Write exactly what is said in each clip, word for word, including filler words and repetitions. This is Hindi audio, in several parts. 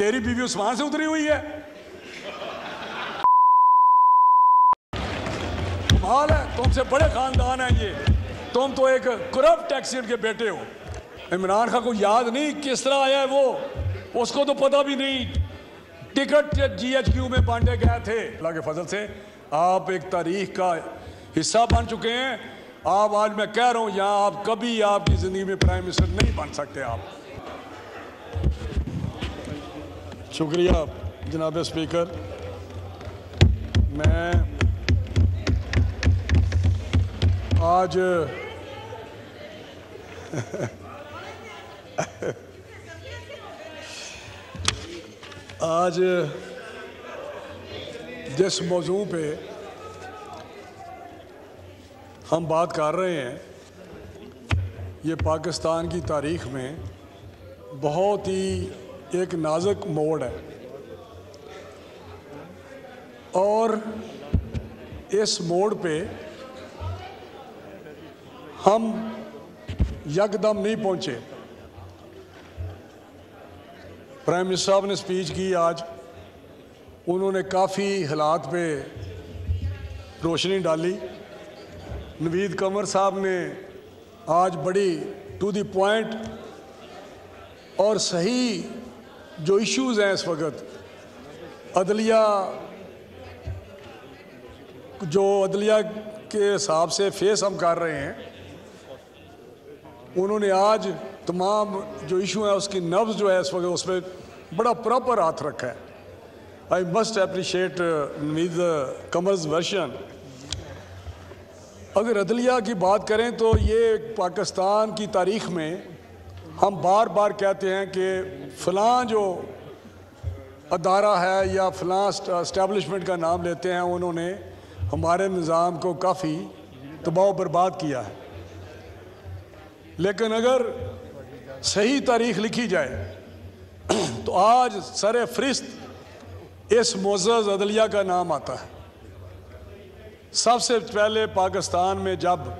तेरी बीवी उस्मान से उतरी हुई है। कमाल है, तुमसे बड़े खानदान है ये, तुम तो एक करप्ट टैक्सी उनके बेटे हो। इमरान खान को याद नहीं किस तरह आया है वो, उसको तो पता भी नहीं टिकट जीएचक्यू में बांटे गए थे। अल्लाह के फजल से आप एक तारीख का हिस्सा बन चुके हैं। आप आज मैं कह रहा हूँ यहाँ आप कभी आपकी ज़िंदगी में प्राइम मिनिस्टर नहीं बन सकते आप। शुक्रिया जनाब स्पीकर। मैं आज आज जिस मौजू पे हम बात कर रहे हैं ये पाकिस्तान की तारीख में बहुत ही एक नाजुक मोड़ है और इस मोड़ पे हम यकदम नहीं पहुँचे। प्राइम मिनिस्टर साहब ने स्पीच की आज, उन्होंने काफ़ी हालात पे रोशनी डाली। नवीद कंवर साहब ने आज बड़ी टू दी पॉइंट और सही जो इश्यूज़ हैं इस वक्त अदलिया, जो अदलिया के हिसाब से फेस हम कर रहे हैं, उन्होंने आज तमाम जो इशू है उसकी नब्ज़ जो है इस वक्त उस पर बड़ा प्रॉपर हाथ रखा है। I must appreciate Naveed Kanwar's version. अगर अदलिया की बात करें तो ये पाकिस्तान की तारीख में हम बार बार कहते हैं कि फ़लाँ जो अदारा है या फ़लाँ इस्टेबलिशमेंट का नाम लेते हैं, उन्होंने हमारे निज़ाम को काफ़ी तबाह बर्बाद किया है। लेकिन अगर सही तारीख लिखी जाए तो आज सर फहरिस्त इस मोअज़्ज़ज़ अदलिया का नाम आता है। सबसे पहले पाकिस्तान में जब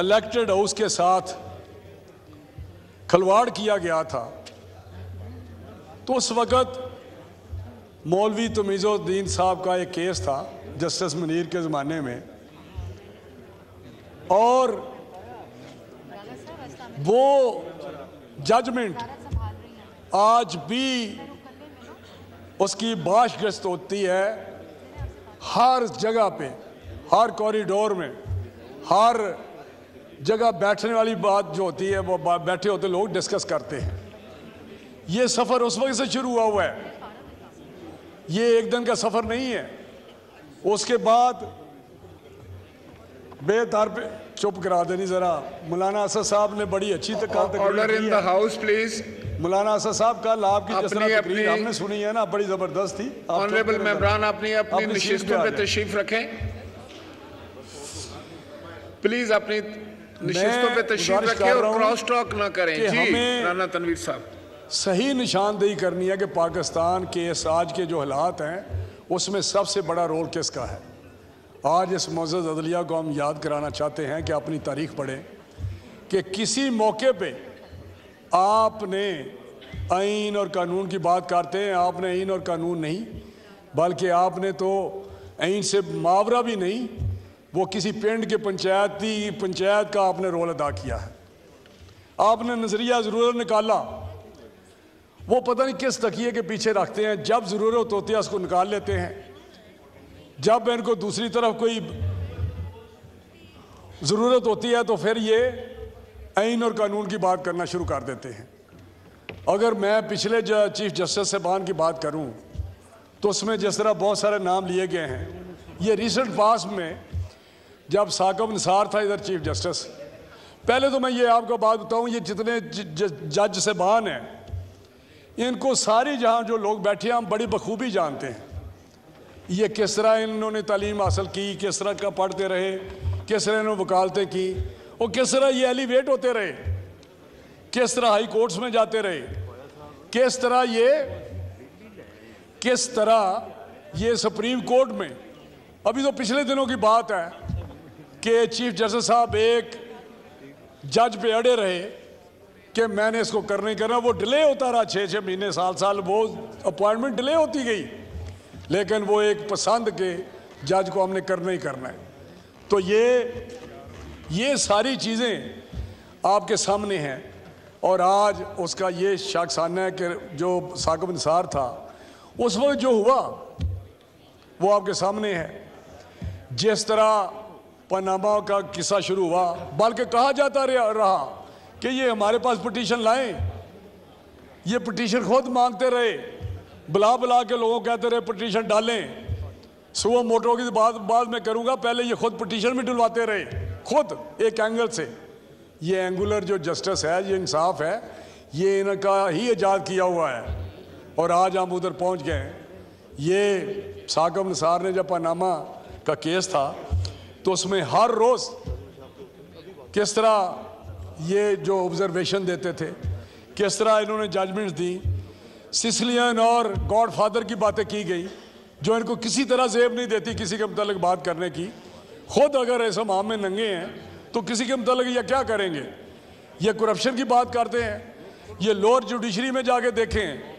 इलेक्टेड हाउस के साथ खिलवाड़ किया गया था तो उस वक़्त मौलवी तमीज़ुद्दीन साहब का एक केस था जस्टिस मुनीर के ज़माने में, और वो जजमेंट आज भी उसकी बाशगश्त होती है। हर जगह पे, हर कॉरिडोर में, हर जगह बैठने वाली बात जो होती है वो बैठे होते लोग डिस्कस करते हैं। ये सफ़र उस वक्त से शुरू हुआ हुआ है, ये एक दिन का सफ़र नहीं है। उसके बाद बेतार पे चुप करा देनी ज़रा। मौलाना असद साहब ने बड़ी अच्छी order in the house please. मौलाना असद साहब कल आपकी अपनी अपनी हमने सुनी है ना, बड़ी ज़बरदस्त थी। ऑनरेबल मेंबरान अपनी अपनी नशिस्तों पे तशरीफ रखें प्लीज़, अपनी नशिस्तों पे तशरीफ रखें और क्रॉस टॉक ना करें। जी राना तनवीर साहब। सही निशानदेही करनी है कि पाकिस्तान के इस आज के जो हालात हैं उसमें सबसे बड़ा रोल किसका है। आज इस मौजूद अदलिया को हम याद कराना चाहते हैं कि अपनी तारीख पढ़ें कि किसी मौके पे आपने आइन और कानून की बात करते हैं, आपने आइन और कानून नहीं बल्कि आपने तो आइन से मावरा भी नहीं, वो किसी पिंड के पंचायती पंचायत का आपने रोल अदा किया है। आपने नज़रिया ज़रूर निकाला, वो पता नहीं किस तकिए के पीछे रखते हैं, जब ज़रूरत होती है उसको निकाल लेते हैं, जब इनको दूसरी तरफ कोई ज़रूरत होती है तो फिर ये आइन और कानून की बात करना शुरू कर देते हैं। अगर मैं पिछले चीफ जस्टिस साहबान की बात करूं तो उसमें जिस तरह बहुत सारे नाम लिए गए हैं, ये रिसेंट पास में जब साक़िब निसार था इधर चीफ जस्टिस, पहले तो मैं ये आपको बात बताऊँ, ये जितने जज साहबान हैं इनको सारी जहाँ जो लोग बैठे हैं हम बड़ी बखूबी जानते हैं, ये किस तरह इन्होंने तालीम हासिल की, किस तरह का पढ़ते रहे, किस तरह इन्होंने वकालतें की और किस तरह ये एलिवेट होते रहे, किस तरह हाई कोर्ट्स में जाते रहे, किस तरह ये किस तरह ये सुप्रीम कोर्ट में। अभी तो पिछले दिनों की बात है कि चीफ जस्टिस साहब एक जज पे अड़े रहे कि मैंने इसको करने करना, वो डिले होता रहा छः छः महीने साल साल, वो अपॉइंटमेंट डिले होती गई, लेकिन वो एक पसंद के जज को हमने करना ही करना है। तो ये ये सारी चीज़ें आपके सामने हैं। और आज उसका ये शाखसाना है कि जो साकिब निसार था उस वक्त जो हुआ वो आपके सामने है। जिस तरह पनामा का किस्सा शुरू हुआ, बल्कि कहा जाता रहा कि ये हमारे पास पिटीशन लाएं, ये पिटीशन खुद मांगते रहे, बुला बुला के लोगों कहते रहे पिटीशन डालें, सुबह मोटरों की बात बाद में करूंगा, पहले ये खुद पिटीशन भी डुलवाते रहे, खुद एक एंगल से। ये एंगुलर जो जस्टिस है, ये इंसाफ है, ये इनका ही ईजाद किया हुआ है और आज हम उधर पहुंच गए हैं। ये साकिब निसार ने जब पनामा का केस था तो उसमें हर रोज़ किस तरह ये जो ऑब्जर्वेशन देते थे, किस तरह इन्होंने जजमेंट्स दी, सिसिलियन और गॉडफादर की बातें की गई जो इनको किसी तरह जेब नहीं देती किसी के मतलब बात करने की। खुद अगर ऐसे मामले नंगे हैं तो किसी के मतलब या क्या करेंगे। ये करप्शन की बात करते हैं, ये लोअर जुडिशरी में जाके देखें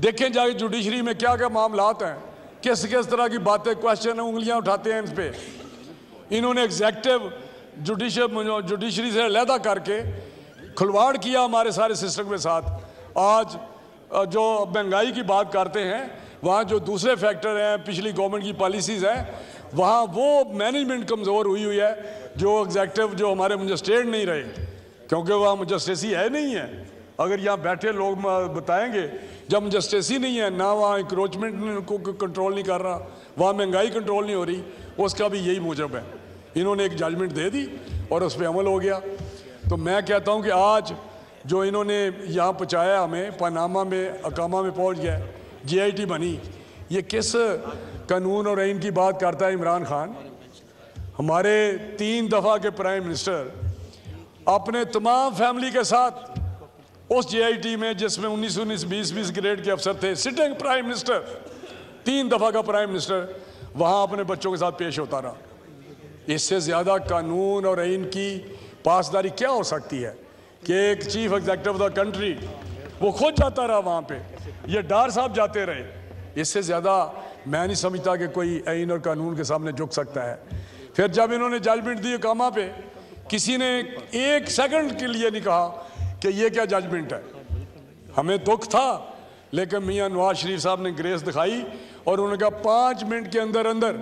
देखें जाके जुडिशरी में क्या क्या मामलात हैं, किस किस तरह की बातें, क्वेश्चन, उंगलियाँ उठाते हैं इन पर। इन्होंने एग्जैक्टिव जुडिशियल जुडिशरी से अलहदा करके खुलवाड़ किया हमारे सारे सिस्टम के साथ। आज जो महंगाई की बात करते हैं, वहाँ जो दूसरे फैक्टर हैं, पिछली गवर्नमेंट की पॉलिसीज़ हैं, वहाँ वो मैनेजमेंट कमज़ोर हुई हुई है। जो एग्जैक्टिव जो हमारे मजिस्ट्रेट नहीं रहे, क्योंकि वहाँ मजिस्ट्रेसी है नहीं है। अगर यहाँ बैठे लोग बताएंगे, जब मजिस्ट्रेसी नहीं है ना, वहाँ इंक्रोचमेंट को कंट्रोल नहीं कर रहा, वहाँ महंगाई कंट्रोल नहीं हो रही, उसका भी यही मूजब है। इन्होंने एक जजमेंट दे दी और उस पर अमल हो गया। तो मैं कहता हूँ कि आज जो इन्होंने यहाँ पहुँचाया हमें, पनामा में अकामा में पहुँच गया, जी आई टी बनी, ये किस कानून और आइन की बात करता है इमरान खान। हमारे तीन दफ़ा के प्राइम मिनिस्टर अपने तमाम फैमिली के साथ उस जी आई टी में, जिसमें उन्नीस उन्नीस बीस बीस ग्रेड के अफसर थे, सिटिंग प्राइम मिनिस्टर, तीन दफ़ा का प्राइम मिनिस्टर, वहाँ अपने बच्चों के साथ पेश होता रहा। इससे ज़्यादा कानून और आइन की पासदारी क्या हो सकती है कि एक chief executive of the country वो खुद जाता रहा वहाँ पे, ये डार साहब जाते रहे। इससे ज़्यादा मैं नहीं समझता कि कोई आइन और कानून के सामने झुक सकता है। फिर जब इन्होंने जजमेंट दी कामा पे, किसी ने एक सेकंड के लिए नहीं कहा कि ये क्या जजमेंट है। हमें दुख था, लेकिन मियाँ नवाज शरीफ साहब ने ग्रेस दिखाई और उन्होंने कहा पाँच मिनट के अंदर अंदर।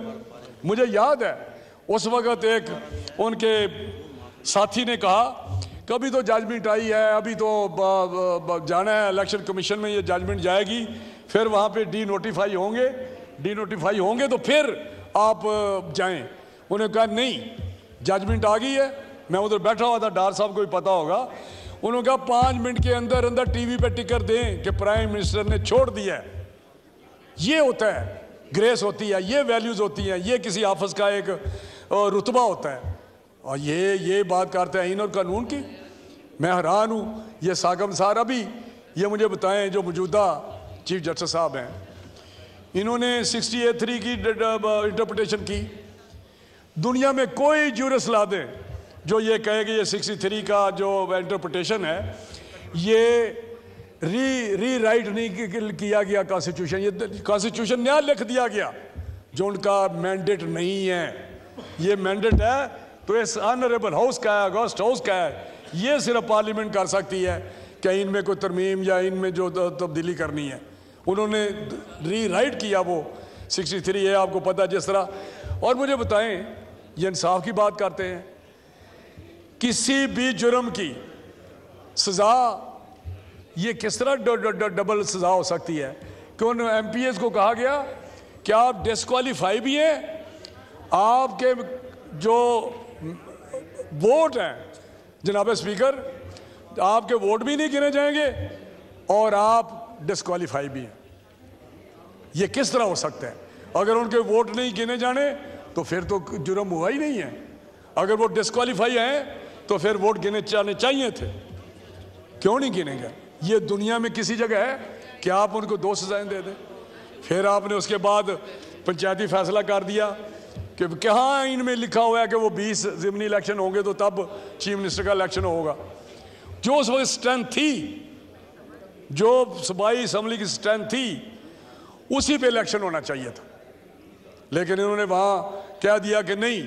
मुझे याद है उस वक़्त एक उनके साथी ने कहा कभी तो जजमेंट आई है, अभी तो बा, बा, जाना है इलेक्शन कमीशन में, ये जजमेंट जाएगी, फिर वहाँ पे डी नोटिफाई होंगे डी नोटिफाई होंगे तो फिर आप जाएं। उन्होंने कहा नहीं, जजमेंट आ गई है, मैं उधर बैठा हुआ था, डार साहब को भी पता होगा। उन्होंने कहा पाँच मिनट के अंदर अंदर टीवी पे टिकर दें कि प्राइम मिनिस्टर ने छोड़ दिया है। ये होता है, ग्रेस होती है, ये वैल्यूज़ होती हैं, ये किसी ऑफिस का एक और रुतबा होता है। और ये ये बात करते हैं इन और कानून की। मैं हैरान हूँ। ये साकिब निसार, अभी ये मुझे बताएं जो मौजूदा चीफ जस्टिस साहब हैं, इन्होंने सिक्सटी ए थ्री की इंटरप्रटेशन की। दुनिया में कोई जूरिस्ट ला दें जो ये कहे कि ये सिक्सटी थ्री का जो इंटरप्रटेशन है ये री री राइट नहीं किया गया कॉन्स्टिट्यूशन, ये कॉन्स्टिट्यूशन नया लिख दिया गया जो उनका मैंडेट नहीं है। ये मैंडेट है तो इस ऑनरेबल हाउस का है, अगस्त हाउस का है, ये सिर्फ पार्लियामेंट कर सकती है कि इनमें कोई तरमीम या इनमें जो तब्दीली करनी है। उन्होंने री राइट किया वो सिक्सटी थ्री है, आपको पता है जिस तरह। और मुझे बताएं, ये इंसाफ की बात करते हैं, किसी भी जुर्म की सज़ा ये किस तरह डबल सज़ा हो सकती है कि उन एम पी एस को कहा गया कि आप डिसक्वालीफाई भी हैं, आपके जो वोट हैं जनाब स्पीकर, आपके वोट भी नहीं गिने जाएंगे और आप डिस्क्वालीफाई भी हैं। ये किस तरह हो सकता है? अगर उनके वोट नहीं गिने जाने तो फिर तो जुर्म हुआ ही नहीं है, अगर वो डिस्क्वालीफाई हैं तो फिर वोट गिने जाने चाहिए थे, क्यों नहीं गिने गए? ये दुनिया में किसी जगह है कि आप उनको दो सजाएं दे दें। फिर आपने उसके बाद पंचायती फैसला कर दिया कि कहाँ इनमें लिखा हुआ है कि वो बीस ज़िमनी इलेक्शन होंगे तो तब चीफ मिनिस्टर का इलेक्शन होगा। जो उस वक्त स्ट्रेंथ थी, जो सूबाई असम्बली की स्ट्रेंथ थी, उसी पे इलेक्शन होना चाहिए था। लेकिन इन्होंने वहाँ कह दिया कि नहीं,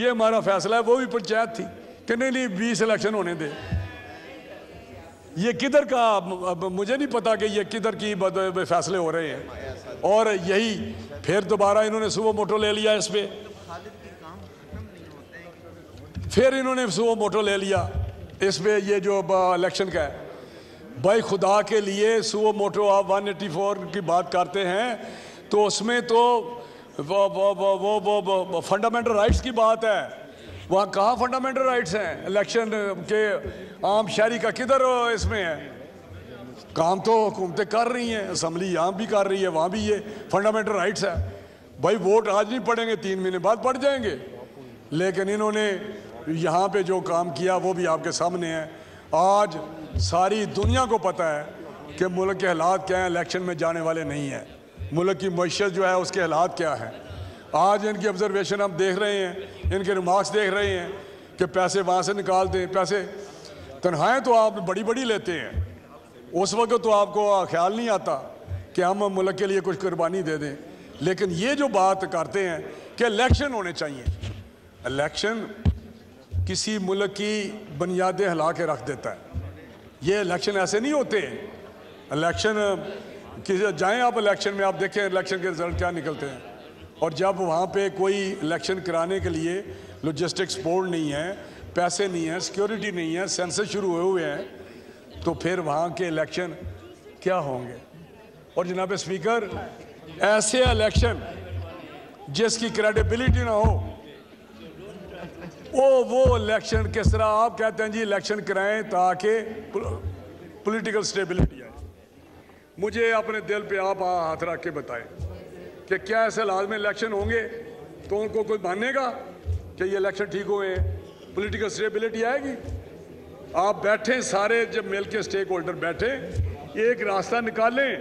ये हमारा फैसला है। वो भी पंचायत थी कि नहीं नहीं बीस इलेक्शन होने दे। ये किधर का, मुझे नहीं पता कि ये किधर की फैसले हो रहे हैं। और यही फिर दोबारा इन्होंने सुबह मोटो ले लिया इस पर, फिर इन्होंने सुबह मोटो ले लिया इस पर। ये जो इलेक्शन का है, भाई खुदा के लिए सुओ मोटो आप एक सौ चौरासी की बात करते हैं तो उसमें तो वो वो वो वो वो, वो फंडामेंटल राइट्स की बात है। वहाँ कहाँ फंडामेंटल राइट्स हैं? इलेक्शन के आम शहरी का किधर इसमें है? काम तो हुकूमतें कर रही हैं, असम्बली यहाँ भी कर रही है, वहाँ भी ये फंडामेंटल राइट्स है। भाई वोट आज नहीं पड़ेंगे, तीन महीने बाद पड़ जाएंगे। लेकिन इन्होंने यहाँ पे जो काम किया वो भी आपके सामने है। आज सारी दुनिया को पता है कि मुल्क के हालात क्या हैं, इलेक्शन में जाने वाले नहीं हैं। मुल्क की मईशत जो है उसके हालात क्या हैं। आज इनकी ऑब्जर्वेशन हम देख रहे हैं, इनके रिमार्क्स देख रहे हैं कि पैसे वहाँ से निकालते हैं, पैसे तनख्वाहें तो आप बड़ी बड़ी लेते हैं। उस वक्त तो आपको ख्याल नहीं आता कि हम मुल्क के लिए कुछ कुर्बानी दे दें। लेकिन ये जो बात करते हैं कि इलेक्शन होने चाहिए, इलेक्शन किसी मुल्क की बुनियादें हिला के रख देता है। ये इलेक्शन ऐसे नहीं होते। इलेक्शन किसी जाएँ आप, इलेक्शन में आप देखें इलेक्शन के रिजल्ट क्या निकलते हैं। और जब वहाँ पे कोई इलेक्शन कराने के लिए लॉजिस्टिक सपोर्ट नहीं है, पैसे नहीं है, सिक्योरिटी नहीं है, सेंसस शुरू हुए हुए हैं, तो फिर वहाँ के इलेक्शन क्या होंगे। और जनाब स्पीकर, ऐसे इलेक्शन जिसकी क्रेडिबिलिटी ना हो, ओ वो इलेक्शन किस तरह आप कहते हैं जी इलेक्शन कराएं ताकि पॉलिटिकल स्टेबिलिटी आए। मुझे अपने दिल पे आप हाथ रख के बताएं कि क्या ऐसे हालात में इलेक्शन होंगे तो उनको कोई मानेगा कि ये इलेक्शन ठीक हुए हैं, पॉलिटिकल स्टेबिलिटी आएगी? आप बैठें सारे, जब मिल के स्टेक होल्डर बैठें, एक रास्ता निकालें,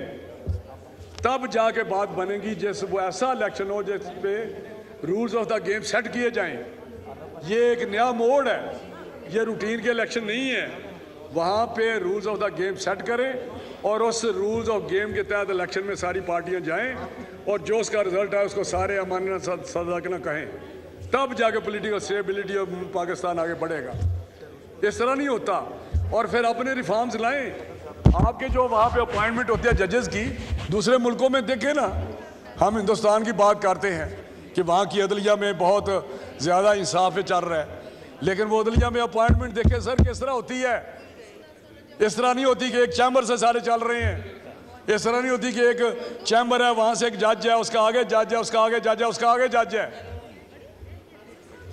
तब जाके बात बनेगी। जैसे वो ऐसा इलेक्शन हो जिस पे rules of the game set किए जाएँ। ये एक नया मोड है, ये रूटीन के इलेक्शन नहीं है। वहाँ पे rules of the game set करें और उस रूल्स ऑफ गेम के तहत इलेक्शन में सारी पार्टियाँ जाएं और जो उसका रिजल्ट है उसको सारे अमानना सदाकना कहें, तब जाके पॉलिटिकल स्टेबिलिटी और पाकिस्तान आगे बढ़ेगा। इस तरह नहीं होता। और फिर अपने रिफॉर्म्स लाएँ। आपके जो वहाँ पर अपॉइंटमेंट होती है जजेस की, दूसरे मुल्कों में देखें ना। हम हिंदुस्तान की बात करते हैं कि वहाँ की अदलिया में बहुत ज़्यादा इंसाफ चल रहा है, लेकिन वो अदलिया में अपॉइंटमेंट देखें सर किस तरह होती है। इस तरह नहीं होती कि एक चैम्बर से सारे चल रहे हैं। इस तरह नहीं होती कि एक चैम्बर है, वहाँ से एक जज है, उसका आगे जज है, उसका आगे जज है, उसका आगे जज है।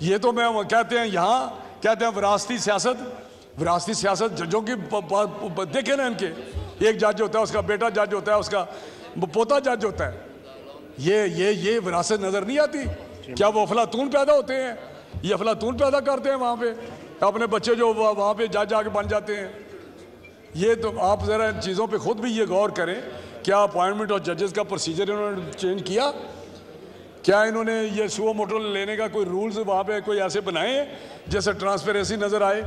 ये तो मैं कहते हैं यहाँ कहते हैं विरासती सियासत। विरासती सियासत जजों की देखे ना, इनके एक जज होता है, उसका बेटा जज होता है, उसका पोता जज होता है। ये ये ये विरासत नज़र नहीं आती। क्या वो अफलातून पैदा होते हैं? ये अफलातून पैदा करते हैं वहाँ पे अपने बच्चे, जो वहाँ पे जा जा के बन जाते हैं। ये तो आप ज़रा इन चीज़ों पे खुद भी ये गौर करें, क्या अपॉइंटमेंट और जजेस का प्रोसीजर इन्होंने चेंज किया? क्या इन्होंने ये सुओ मोटो लेने का कोई रूल्स वहाँ पे कोई ऐसे बनाए जैसे ट्रांसपेरेंसी नज़र आए?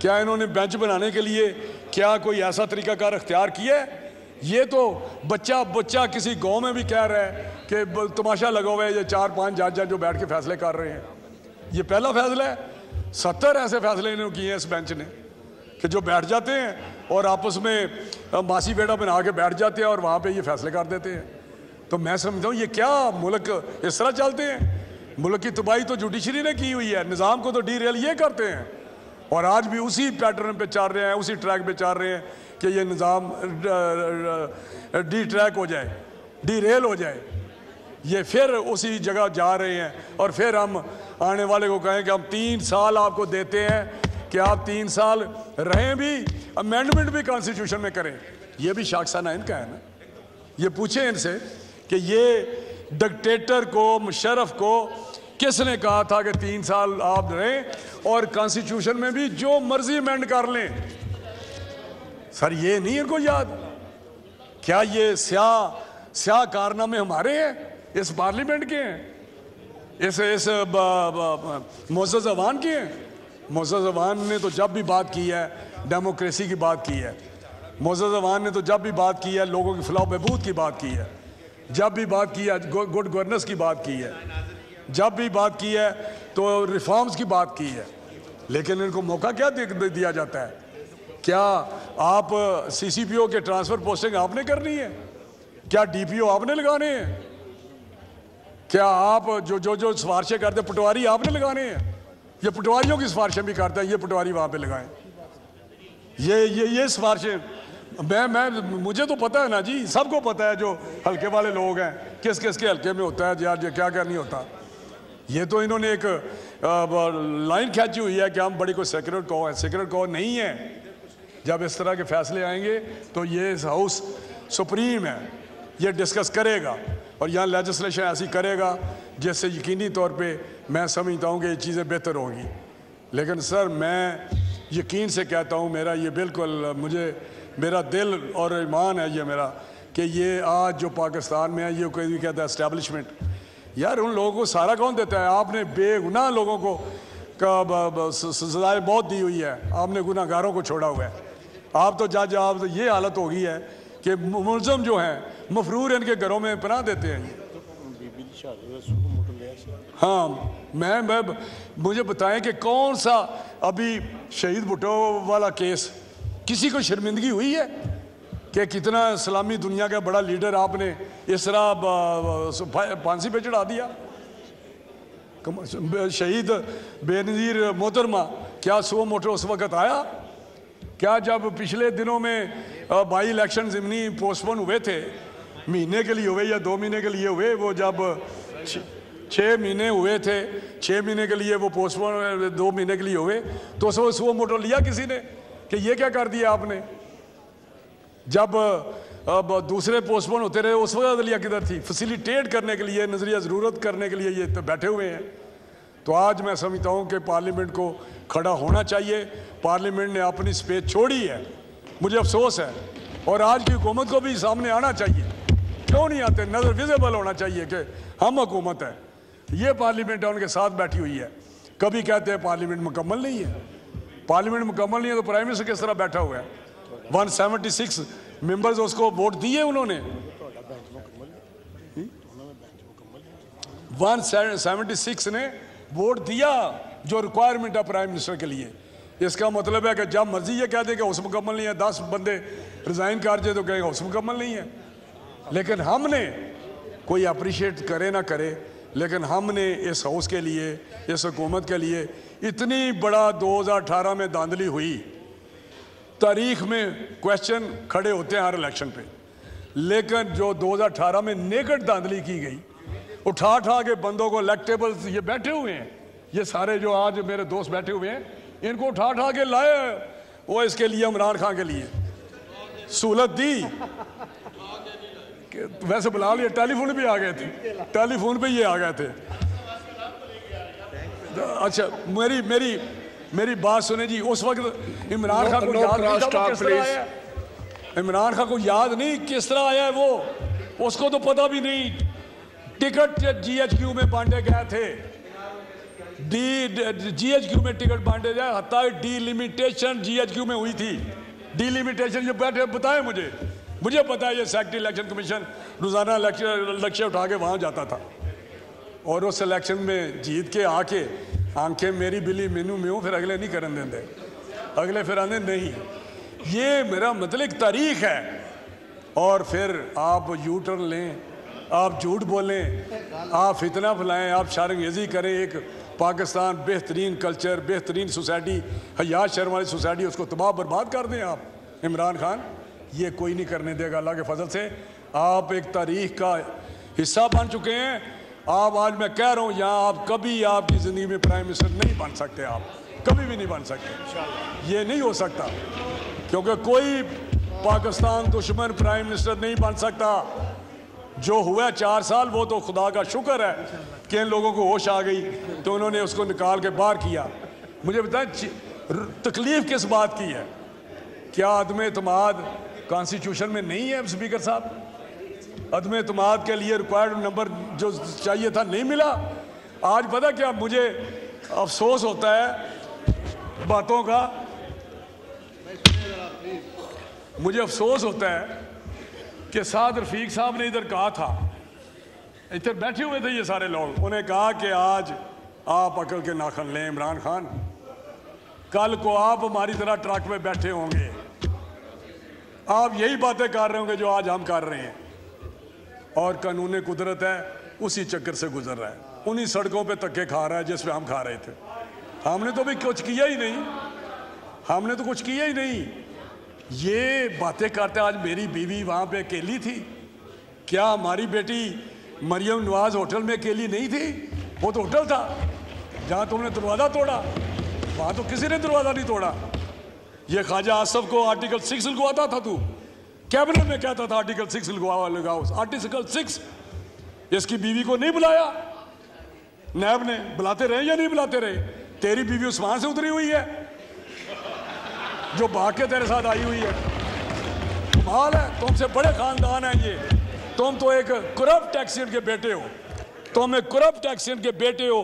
क्या इन्होंने बेंच बनाने के लिए क्या कोई ऐसा तरीक़ाकार अख्तियार किया है? ये तो बच्चा बच्चा किसी गांव में भी कह रहा है कि तमाशा लगा हुआ है, ये चार पांच जज जो बैठ के फैसले कर रहे हैं। ये पहला फैसला है। सत्तर ऐसे फैसले इन्होंने किए हैं इस बेंच ने कि जो बैठ जाते हैं और आपस में मासी बेटा बना के बैठ जाते हैं और वहाँ पे ये फैसले कर देते हैं। तो मैं समझता हूँ ये क्या मुल्क इस तरह चलते हैं। मुल्क की तबाही तो जुडिशरी ने की हुई है, निज़ाम को तो डीरेल ये करते हैं। और आज भी उसी पैटर्न पर चल रहे हैं, उसी ट्रैक पर चल रहे हैं कि ये निज़ाम डी ट्रैक हो जाए, डी रेल हो जाए। ये फिर उसी जगह जा रहे हैं। और फिर हम आने वाले को कहें कि हम तीन साल आपको देते हैं कि आप तीन साल रहें भी, अमेंडमेंट भी कॉन्स्टिट्यूशन में करें। ये भी शाखसाना इनका है ना। ये पूछें इनसे कि ये डिक्टेटर को, मुशर्रफ को किसने कहा था कि तीन साल आप रहें और कॉन्स्टिट्यूशन में भी जो मर्जी अमेंड कर लें? सर ये नहीं इनको याद। क्या ये स्याह स्याह कारनामे हमारे हैं, इस पार्लियामेंट के हैं, इस इस मुअज़्ज़ज़ अवान के हैं? मोअज़्ज़ज़ अवान ने तो जब भी बात की है डेमोक्रेसी की बात की है, मोअज़्ज़ज़ अवान ने तो जब भी बात की है लोगों की फलाह बहबूद की बात की है, जब भी बात की है गुड गवर्नेंस की बात की है, जब भी बात की है तो रिफॉर्म्स की बात की है। लेकिन इनको मौका क्या दिया जाता है? क्या आप सीसीपीओ के ट्रांसफ़र पोस्टिंग आपने करनी है? क्या डीपीओ आपने लगाने हैं? क्या आप जो जो जो सिफारिशें करते हैं पटवारी आपने लगाने हैं? ये पटवारियों की सिफारिशें भी करते हैं, ये पटवारी वहाँ पे लगाएं, ये ये ये सिफारिशें मैं मैं मुझे तो पता है ना जी, सबको पता है जो हल्के वाले लोग हैं किस किस के हल्के में होता है यार, ये क्या क्या नहीं होता। ये तो इन्होंने एक लाइन खींची हुई है कि हम बड़ी कोई सेक्रेट कॉ है, सेक्रेट कॉ नहीं है। जब इस तरह के फैसले आएंगे तो ये हाउस सुप्रीम है, ये डिस्कस करेगा और यहाँ लेजिस्लेशन ऐसी करेगा जिससे यकीनी तौर पे मैं समझता हूँ कि ये चीज़ें बेहतर होंगी। लेकिन सर मैं यकीन से कहता हूँ, मेरा ये बिल्कुल मुझे मेरा दिल और ईमान है ये मेरा कि ये आज जो पाकिस्तान में है ये कोई भी कहता है इस्टेब्लिशमेंट, यार उन लोगों को सारा कौन देता है? आपने बेगुनाह लोगों को सजाएँ बहुत दी हुई है, आपने गुनाहगारों को छोड़ा हुआ है। आप तो जज, आप तो ये हालत हो गई है कि मुलजम जो हैं मफरूर इनके घरों में पनाह देते हैं। हाँ मैं मैं मुझे बताएं कि कौन सा अभी शहीद भुट्टो वाला केस किसी को शर्मिंदगी हुई है कि कितना इस्लामी दुनिया का बड़ा लीडर आपने इस तरह फांसी पे चढ़ा दिया? शहीद बेनज़ीर मोहतरमा क्या सो मोटो उस वक़्त आया? क्या जब पिछले दिनों में बाई इलेक्शन जिमनी पोस्टपोन हुए थे, महीने के लिए हुए या दो महीने के लिए हुए, वो जब छः महीने हुए थे, छः महीने के लिए वो पोस्टपोन दो महीने के लिए हुए तो सो सो मोटो लिया किसी ने कि ये क्या कर दिया आपने? जब अब दूसरे पोस्टपोन होते रहे उस वक्त लिया किधर थी? फैसिलिटेट करने के लिए, नजरिया ज़रूरत करने के लिए ये तो बैठे हुए हैं। तो आज मैं समझता हूँ कि पार्लियामेंट को खड़ा होना चाहिए। पार्लियामेंट ने अपनी स्पेस छोड़ी है, मुझे अफसोस है, और आज की हुकूमत को भी सामने आना चाहिए। क्यों नहीं आते? नज़र विजिबल होना चाहिए कि हम हुकूमत हैं, ये पार्लियामेंट उनके साथ बैठी हुई है। कभी कहते हैं पार्लियामेंट मुकम्मल नहीं है, पार्लियामेंट मुकम्मल नहीं है तो प्राइम मिनिस्टर किस तरह बैठा हुआ है? वन सेवेंटी सिक्स मेम्बर्स उसको वोट दिए उन्होंने, वन सेवेंटी सिक्स ने वोट दिया जो रिक्वायरमेंट है प्राइम मिनिस्टर के लिए। इसका मतलब है कि जब मर्जी ये कह दें कि हाउस मुकम्मल नहीं है, दस बंदे रिज़ाइन कर दे तो कहेंगे हाउस मुकम्मल नहीं है। लेकिन हमने कोई अप्रिशिएट करे ना करे, लेकिन हमने इस हाउस के लिए, इस हुकूमत के लिए इतनी बड़ा दो हज़ार अठारह में धांधली हुई, तारीख में क्वेश्चन खड़े होते हैं हर इलेक्शन पे, लेकिन जो दो हज़ार अठारह में नेकड धांधली की गई, उठा उठा के बंदों को इलेक्टेबल, ये बैठे हुए हैं ये सारे जो आज मेरे दोस्त बैठे हुए हैं, इनको उठा उठा के लाए वो इसके लिए इमरान खान के लिए सहूलत दी। वैसे बुला लिया, टेलीफोन पे आ गए थे, टेलीफोन पे ये आ गए थे। अच्छा मेरी मेरी मेरी बात सुने जी, उस वक्त इमरान खान को याद इमरान खान को याद नहीं किस तरह आया है, वो उसको तो पता भी नहीं। टिकट जीएचक्यू में बांटे गए थे, डी जीएचक्यू में टिकट बांटे गए, हत्या डिलिमिटेशन जीएचक्यू में हुई थी। डिलिमिटेशन जो बैठे बताए मुझे, मुझे पता है ये सेक्रेटरी इलेक्शन कमीशन रोज़ाना लक्ष्य उठा के वहाँ जाता था और उस इलेक्शन में जीत के आके आंखें मेरी बिली मेनू में हूँ, फिर अगले नहीं करन देंगे, अगले फिर आने नहीं। ये मेरा मतलब तारीख है। और फिर आप यू टर्न लें, आप झूठ बोलें, आप फितना फैलाएं, आप शारंगेजी करें। एक पाकिस्तान बेहतरीन कल्चर, बेहतरीन सोसाइटी, हयात शर्म वाली सोसाइटी, उसको तबाह बर्बाद कर दें आप इमरान खान। ये कोई नहीं करने देगा। अल्लाह के फजल से आप एक तारीख का हिस्सा बन चुके हैं। आप आज मैं कह रहा हूँ यहाँ आप कभी आपकी ज़िंदगी में प्राइम मिनिस्टर नहीं बन सकते, आप कभी भी नहीं बन सकते, ये नहीं हो सकता, क्योंकि कोई पाकिस्तान दुश्मन प्राइम मिनिस्टर नहीं बन सकता। जो हुआ चार साल वो तो खुदा का शुक्र है कि इन लोगों को होश आ गई तो उन्होंने उसको निकाल के बाहर किया। मुझे बताएं तकलीफ किस बात की है? क्या अदम एतमाद कॉन्स्टिट्यूशन में नहीं है स्पीकर साहब? अदम एतमाद के लिए रिक्वायर्ड नंबर जो चाहिए था नहीं मिला। आज पता क्या मुझे अफसोस होता है बातों का मुझे अफसोस होता है कि साद रफीक साहब ने इधर कहा था, इधर बैठे हुए थे ये सारे लोग, उन्हें कहा कि आज आप अकल के नाखन लें इमरान खान, कल को आप हमारी तरह ट्रक में बैठे होंगे, आप यही बातें कर रहे होंगे जो आज हम कर रहे हैं। और कानून कुदरत है उसी चक्कर से गुजर रहा है, उन्हीं सड़कों पे तक्के खा रहा है जिस पे हम खा रहे थे। हमने तो भी कुछ किया ही नहीं, हमने तो कुछ किया ही नहीं। ये बातें करते आज मेरी बीवी वहाँ पे अकेली थी, क्या हमारी बेटी मरियम नवाज होटल में अकेली नहीं थी? वो तो होटल था जहाँ तुमने दरवाज़ा तोड़ा, वहाँ तो किसी ने दरवाज़ा नहीं तोड़ा। ये ख्वाजा आसिफ को आर्टिकल सिक्स लगवाता था, तू कैबिनेट में कहता था आर्टिकल सिक्स लगवाओ लगाओ, आर्टिकल सिक्स इसकी बीवी को नहीं बुलाया नैब ने, बुलाते रहे या नहीं बुलाते रहे? तेरी बीवी उस्मान से उतरी हुई है जो भाग के तेरे साथ आई हुई है। कमाल है, तुमसे बड़े खानदान है ये, तुम तो एक करप्ट टैक्सीन के बेटे हो, तुम एक करप्ट टैक्सीन के बेटे हो।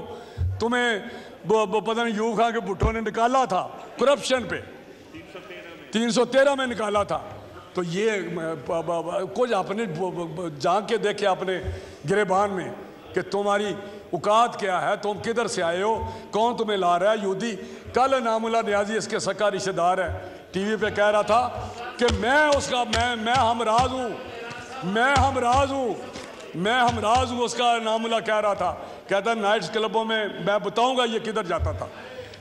तुम्हें पता नहीं यूब खान के भुट्टो ने निकाला था करप्शन पे, तीन सौ तेरह में निकाला था। तो ये कुछ अपने जान के देखे अपने गिरेबान में कि तुम्हारी औकात क्या है, तुम किधर से आए हो, कौन तुम्हें ला रहा है यूदी। कल नामुला न्याजी इसके सका रिश्तेदार है टीवी पे कह रहा था कि मैं उसका मैं मैं हमराज हूँ, मैं हमराज हूँ, मैं हमराज हूँ उसका। नामुला कह रहा था, कहता नाइट्स क्लबों में मैं बताऊँगा ये किधर जाता था,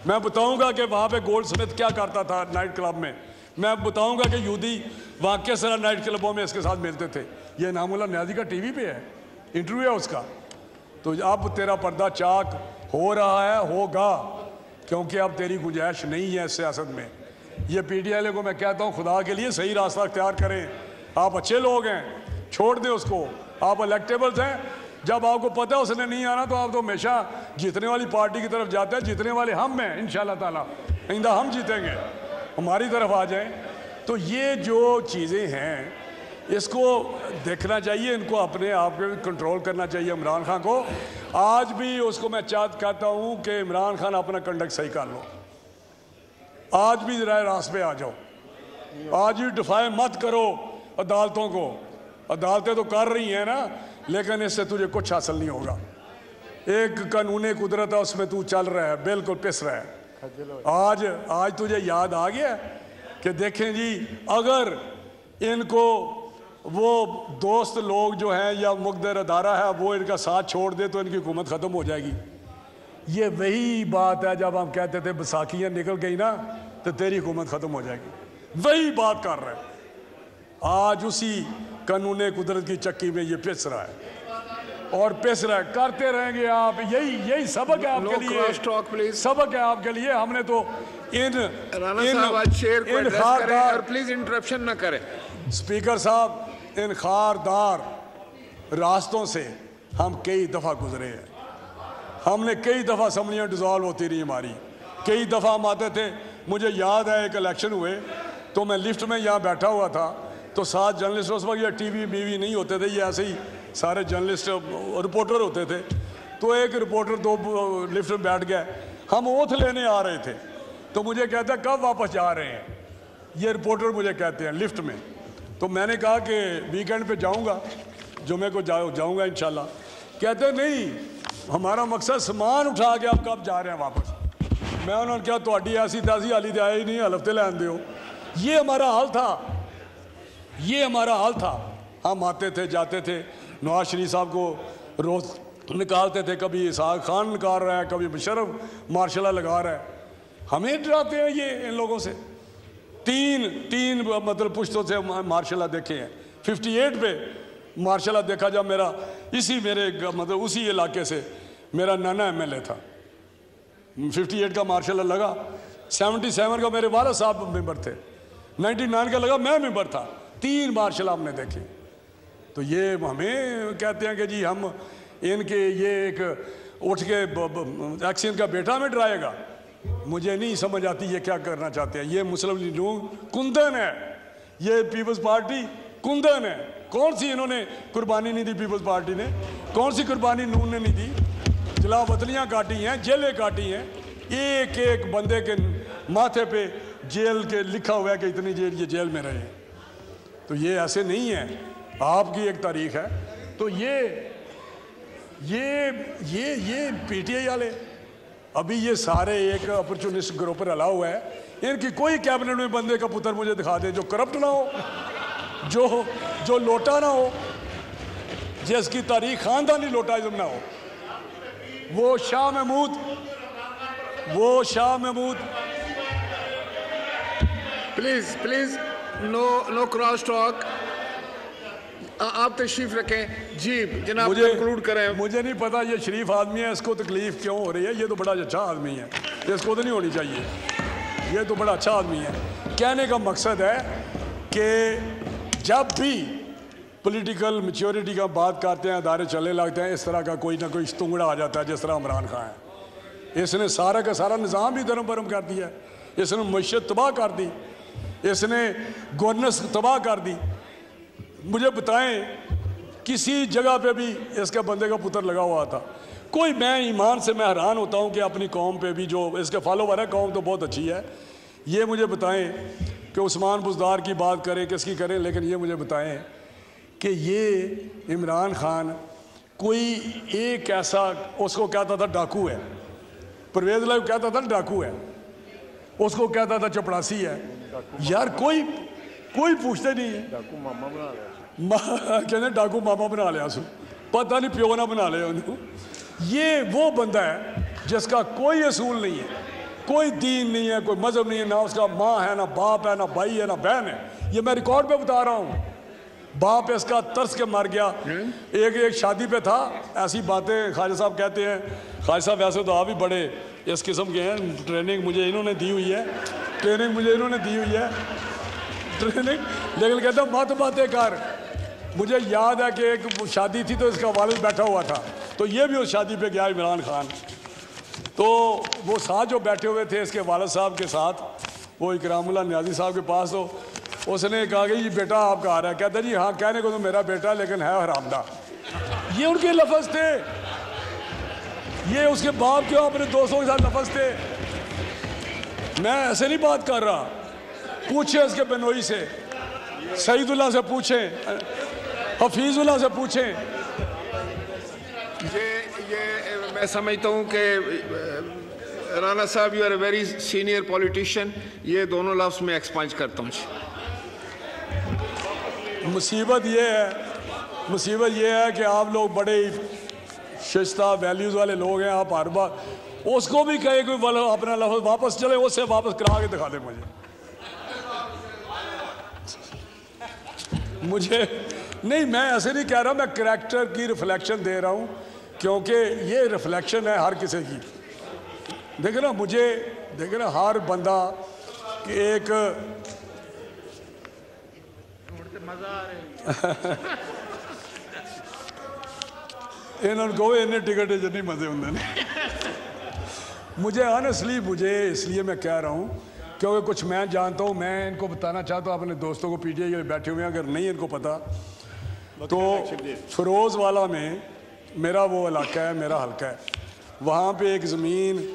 मैं बताऊंगा कि वहाँ पे गोल्ड स्मिथ क्या करता था नाइट क्लब में, मैं बताऊंगा कि यूदी वहाँ किस तरह नाइट क्लबों में इसके साथ मिलते थे। ये नामुला न्याजी का टीवी पे है इंटरव्यू है उसका। तो अब तेरा पर्दा चाक हो रहा है, होगा, क्योंकि अब तेरी गुंजाइश नहीं है सियासत में। ये पीटीआई को मैं कहता हूँ खुदा के लिए सही रास्ता अख्तियार करें, आप अच्छे लोग हैं, छोड़ दें उसको, आप इलेक्टेबल्स हैं। जब आपको पता है उसने नहीं आना तो आप तो हमेशा जीतने वाली पार्टी की तरफ जाते हैं, जीतने वाले हम हैं इंशाल्लाह ताला, इंदा हम जीतेंगे, हमारी तरफ आ जाएं। तो ये जो चीज़ें हैं इसको देखना चाहिए, इनको अपने आप पे कंट्रोल करना चाहिए इमरान खान को। आज भी उसको मैं चाहत कहता हूँ कि इमरान खान अपना कंडक्ट सही कर लो, आज भी ज़रा रास पे आ जाओ, आज भी डिफाई मत करो अदालतों को। अदालतें तो कर रही हैं ना, लेकिन इससे तुझे कुछ हासिल नहीं होगा। एक कानून कुदरत है उसमें तू चल रहा है, बिल्कुल पिस रहा है। आज आज तुझे याद आ गया कि देखें जी अगर इनको वो दोस्त लोग जो हैं या मुकदर अदारा है वो इनका साथ छोड़ दे तो इनकी हुकूमत ख़त्म हो जाएगी। ये वही बात है जब हम कहते थे बसाखियाँ निकल गई ना तो तेरी हुकूमत ख़त्म हो जाएगी, वही बात कर रहे हैं। आज उसी कानून कुदरत की चक्की में ये पिस रहा है और पिस रहा है, करते रहेंगे आप। यही यही सबक है आपके लिए, सबक है आपके लिए। हमने तो इन इन खारदार, प्लीज इंटरप्शन ना करें स्पीकर साहब, इन खारदार रास्तों से हम कई दफ़ा गुजरे हैं, हमने कई दफ़ा असम्बलियाँ डिज़ोल्व होती रही हमारी, कई दफ़ा हम आते थे। मुझे याद है एक इलेक्शन हुए तो मैं लिफ्ट में यहाँ बैठा हुआ था, तो सात जर्नलिस्ट उस वक्त ये टीवी बीवी नहीं होते थे, ये ऐसे ही सारे जर्नलिस्ट रिपोर्टर होते थे। तो एक रिपोर्टर दो लिफ्ट में बैठ गए, हम ओथ लेने आ रहे थे, तो मुझे कहता है कब वापस जा रहे हैं, ये रिपोर्टर मुझे कहते हैं लिफ्ट में। तो मैंने कहा कि वीकेंड पे जाऊंगा, जुमे को जा जाऊँगा इंशाल्लाह। कहते नहीं हमारा मकसद सामान उठा के आप कब जा रहे हैं वापस। मैं उन्होंने कहा थोड़ी ऐसी ताजी हाली तो आई नहीं, हलफ्ते लैन दो। ये हमारा हाल था, ये हमारा हाल था। हम आते थे जाते थे, नवाज शरीफ साहब को रोज़ निकालते थे, कभी इसहाक खान निकाल रहा है, कभी मुशर्रफ मार्शल लगा रहा है। हमें डराते हैं ये इन लोगों से। तीन तीन मतलब पुश्तों से मार्शल देखे हैं, अट्ठावन पे मार्शल देखा जब मेरा इसी मेरे मतलब उसी इलाके से मेरा नाना एम एल ए था, अट्ठावन का मार्शल लगा, सतहत्तर का मेरे वाला साहब मेम्बर थे, निन्यानवे का लगा मैं मेम्बर था। तीन मार्शल आपने देखे। तो ये हमें कहते हैं कि जी हम इनके ये एक उठ के एक्शन का बेटा में डराएगा। मुझे नहीं समझ आती ये क्या करना चाहते हैं। ये मुस्लिम लीग कुंदन है, ये पीपल्स पार्टी कुंदन है। कौन सी इन्होंने कुर्बानी नहीं दी, पीपल्स पार्टी ने कौन सी कुर्बानी नून ने नहीं दी। जलावतलियाँ काटी हैं, जेलें काटी हैं, एक एक बंदे के माथे पे जेल के लिखा हुआ है कि इतनी देर ये जेल में रहे। तो ये ऐसे नहीं है, आपकी एक तारीख है। तो ये ये ये ये पीटीआई वाले अभी ये सारे एक अपॉर्चुनिस्ट ग्रुप पर अलाउ है, इनकी कोई कैबिनेट में बंदे का पुत्र मुझे दिखा दे जो करप्ट ना हो, जो जो लोटा ना हो, जिसकी तारीख खानदानी लोटाइजम ना हो। वो शाह महमूद, वो Shah Mahmood. Please please no no cross talk, आप तशरीफ रखें। जी जनाब, मुझे कंक्लूड करें। मुझे नहीं पता ये शरीफ आदमी है, इसको तकलीफ क्यों हो रही है। ये तो बड़ा अच्छा आदमी है, इसको तो नहीं होनी चाहिए। ये तो बड़ा अच्छा आदमी है। कहने का मकसद है कि जब भी पॉलिटिकल मैच्योरिटी का बात करते हैं, अदारे चलने लगते हैं, इस तरह का कोई ना कोई इस्तुंगड़ा आ जाता है। जिस तरह इमरान खान है, इसने सारा का सारा निज़ाम ही धर्म भरम कर दिया, इसने मशत तबाह कर दी, इसने गवर्नेंस तबाह कर दी। मुझे बताएं किसी जगह पे भी इसके बंदे का पुत्र लगा हुआ था कोई? मैं ईमान से मैं हैरान होता हूँ कि अपनी कौम पे भी जो इसके फॉलोवर है, कौम तो बहुत अच्छी है। ये मुझे बताएं कि उस्मान बुजदार की बात करें, किसकी करें, लेकिन ये मुझे बताएं कि ये इमरान खान कोई एक ऐसा, उसको कहता था डाकू है, परवेज़ लाइव कहता था डाकू है, उसको कहता था चपड़ासी है। यार कोई कोई पूछते नहीं है। डाकू मामा बना लिया, कहते डाकू मामा बना लिया, सो पता नहीं प्यो ना बना लिया उनको। ये वो बंदा है जिसका कोई असूल नहीं है, कोई दीन नहीं है, कोई मजहब नहीं है, ना उसका माँ है, ना बाप है, ना भाई है, ना बहन है। ये मैं रिकॉर्ड पे बता रहा हूँ। बाप इसका तरस के मर गया। एक एक शादी पे था, ऐसी बातें ख्वाजा साहब कहते हैं। ख्वाजा साहब वैसे तो आप ही बड़े इस किस्म के हैं, ट्रेनिंग मुझे इन्होंने दी हुई है, ट्रेनिंग मुझे इन्होंने दी हुई है ट्रेनिंग, लेकिन कहता मत बातें कर। मुझे याद है कि एक शादी थी तो इसका वालिद बैठा हुआ था, तो ये भी उस शादी पे गया इमरान खान। तो वो साथ जो बैठे हुए थे इसके वालिद साहब के साथ, वो इकरामुल्लाह नियाज़ी साहब के पास, तो उसने कहा कि ये बेटा आपका आ रहा है। कहता जी हाँ, कहने को तो मेरा बेटा लेकिन है हरामदा। ये उनके लफ्ज़ थे। ये उसके बाप क्यों अपने दोस्तों के साथ लफ्ज़ थे। मैं ऐसे नहीं बात कर रहा, पूछे इसके बेनोई से, शहीदुल्लाह से पूछे, हफीजुल्लाह से पूछे। ये ये मैं समझता हूँ कि राना साहब you are a very senior politician. ये दोनों लफ्ज़ मैं एक्सपांज करता हूँ। मुसीबत ये है, मुसीबत ये है कि आप लोग बड़े शिस्ता वैल्यूज़ वाले लोग हैं। आप हर बार उसको भी कहे कोई वाला अपना लफ्ज़ वापस चले, उससे वापस करा के दिखा दे मुझे। मुझे नहीं, मैं ऐसे नहीं कह रहा, मैं करैक्टर की रिफ्लेक्शन दे रहा हूँ, क्योंकि ये रिफ्लेक्शन है हर किसी की। देखे ना, मुझे देखे ना, हर बंदा कि एक इन्होंने कहो इन्हें टिकट नहीं मजे उन्होंने। मुझे ऑनेस्टली, मुझे इसलिए मैं कह रहा हूँ क्योंकि कुछ मैं जानता हूँ, मैं इनको बताना चाहता हूँ अपने दोस्तों को, पीटीआई के बैठे हुए हैं, अगर नहीं इनको पता तो फिरोज वाला में मेरा वो इलाका है, मेरा हल्का है, वहाँ पे एक ज़मीन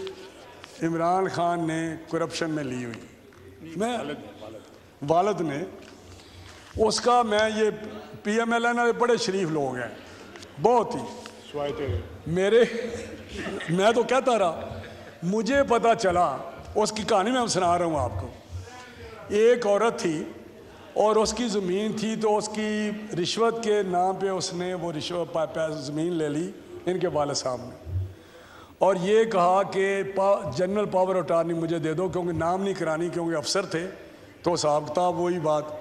इमरान खान ने करप्शन में ली हुई। मैं वालद ने उसका, मैं ये पी एम एल एन वाले बड़े शरीफ लोग हैं, बहुत ही मेरे, मैं तो कहता रहा। मुझे पता चला, उसकी कहानी मैं सुना रहा हूँ आपको। एक औरत थी और उसकी ज़मीन थी, तो उसकी रिश्वत के नाम पे उसने वो रिश्वत ज़मीन ले ली इनके वाले साहब ने, और ये कहा कि जनरल पावर अटारनी मुझे दे दो, क्योंकि नाम नहीं करानी, क्योंकि अफसर थे तो साहब किताब वही बात,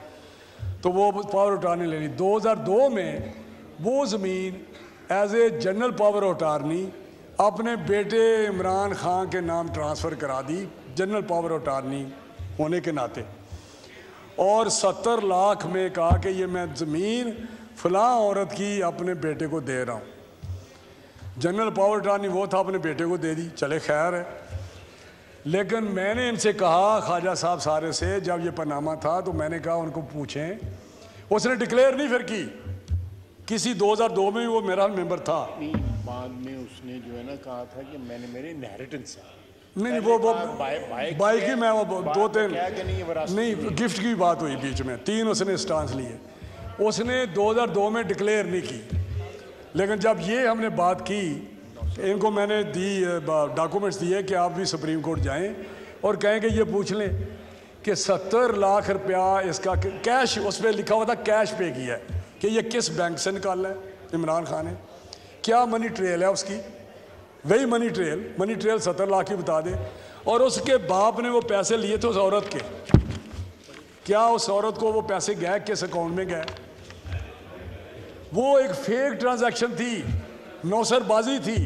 तो वो पावर अटारनी ले ली। दो हज़ार दो में वो ज़मीन as a general power attorney अपने बेटे इमरान खान के नाम ट्रांसफ़र करा दी, जनरल पावर अटारनी होने के नाते, और सत्तर लाख में कहा कि ये मैं ज़मीन फलां औरत की अपने बेटे को दे रहा हूँ। जनरल पावर अटारनी वो था, अपने बेटे को दे दी, चले खैर है। लेकिन मैंने इनसे कहा, ख्वाजा साहब सारे से, जब ये पनामा था तो मैंने कहा उनको पूछें, उसने डिक्लेयर नहीं फिर की किसी, दो हज़ार दो में वो मेरा मेंबर था। बाद में उसने जो है ना कहा था कि मैंने मेरे इनहेरिटेंस नहीं नहीं वो वो बाइक ही मैं वो दो तीन नहीं गिफ्ट की बात हुई बीच में, तीन उसने स्टांस लिए, उसने दो हज़ार दो में डिक्लेयर नहीं की, लेकिन जब ये हमने बात की इनको मैंने दी डॉक्यूमेंट्स दिए कि आप भी सुप्रीम कोर्ट जाएं और कहें कि ये पूछ लें कि सत्तर लाख रुपया इसका कैश उस पर लिखा हुआ था, कैश पे किया है कि ये किस बैंक से निकाला है इमरान खान ने, क्या मनी ट्रेल है उसकी, वही मनी ट्रेल मनी ट्रेल सत्तर लाख ही बता दे। और उसके बाप ने वो पैसे लिए थे उस औरत के, क्या उस औरत को वो पैसे गए, किस अकाउंट में गए, वो एक फेक ट्रांजैक्शन थी, नौसरबाजी थी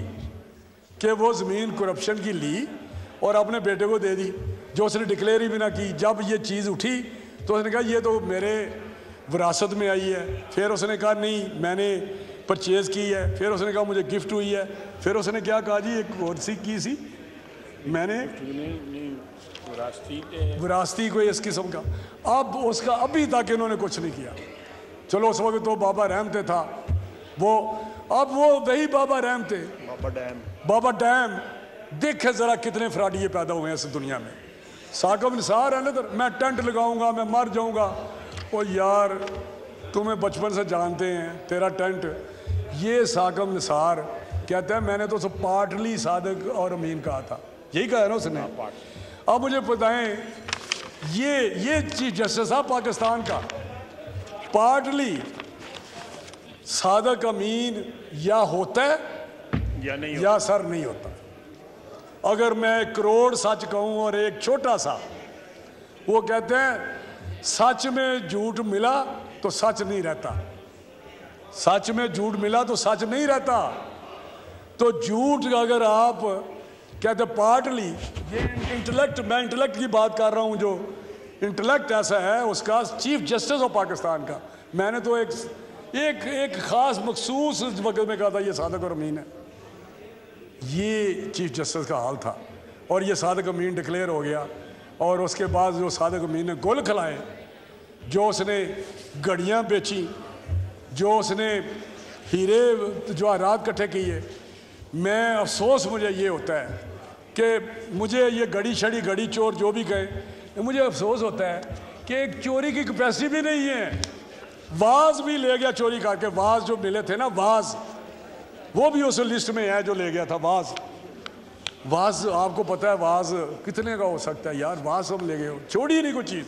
कि वो ज़मीन करप्शन की ली और अपने बेटे को दे दी जो उसने डिक्लेयर ही भी ना की। जब ये चीज़ उठी तो उसने कहा ये तो मेरे विरासत में आई है, फिर उसने कहा नहीं मैंने परचेज़ की है, फिर उसने कहा मुझे गिफ्ट हुई है, फिर उसने क्या कहा जी एक और सी की सी मैंने विरासती कोई इस किस्म का। अब उसका अभी तक इन्होंने कुछ नहीं किया। चलो उस वक्त तो बाबा रहमते था वो, अब वो वही बाबा रहमते बाबा डैम बाबा डैम देखे ज़रा कितने फ्राडिये पैदा हुए हैं इस दुनिया में। साक़िब निसार है ना, मैं टेंट लगाऊंगा मैं मर जाऊंगा, ओ यार तुम्हें बचपन से जानते हैं तेरा टेंट। ये साक़िब निसार कहता है मैंने तो उसको पाटली सादक और अमीन कहा था, यही कहा है ना उसने। अब मुझे बताएं ये ये चीफ जस्टिस साहब पाकिस्तान का पार्टली सादक अमीन या होता है या नहीं या होता। सर नहीं होता। अगर मैं एक करोड़ सच कहूं और एक छोटा सा, वो कहते हैं सच में झूठ मिला तो सच नहीं रहता, सच में झूठ मिला तो सच नहीं रहता। तो झूठ अगर आप कहते पार्टली, ये इंटेलेक्ट, मैं इंटेलेक्ट की बात कर रहा हूँ, जो इंटेलेक्ट ऐसा है उसका चीफ जस्टिस ऑफ पाकिस्तान का, मैंने तो एक एक एक ख़ास मखसूस वक्त में कहा था ये सादक और अमीन है। ये चीफ जस्टिस का हाल था और ये सादक अमीन डिक्लेयर हो गया। और उसके बाद जो सादक अमीन ने गोल खिलाए, जो उसने गड़ियाँ बेची, जो उसने हीरे जवाहरात इकट्ठे किए, मैं अफसोस मुझे ये होता है कि मुझे ये गड़ी शड़ी गड़ी चोर जो भी कहे, मुझे अफसोस होता है कि एक चोरी की कैपेसिटी भी नहीं है। वाज भी ले गया चोरी करके, वाज जो मिले थे ना वाज, वो भी उस लिस्ट में है जो ले गया था। वाज वाज आपको पता है वाज कितने का हो सकता है यार, वाज सब ले गए हो, चोरी नहीं कोई चीज़।